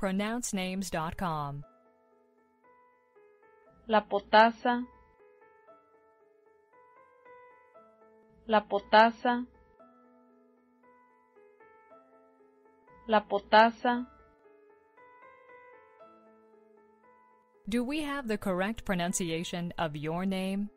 PronounceNames.com. La Potasa, La Potasa, La Potasa. Do we have the correct pronunciation of your name?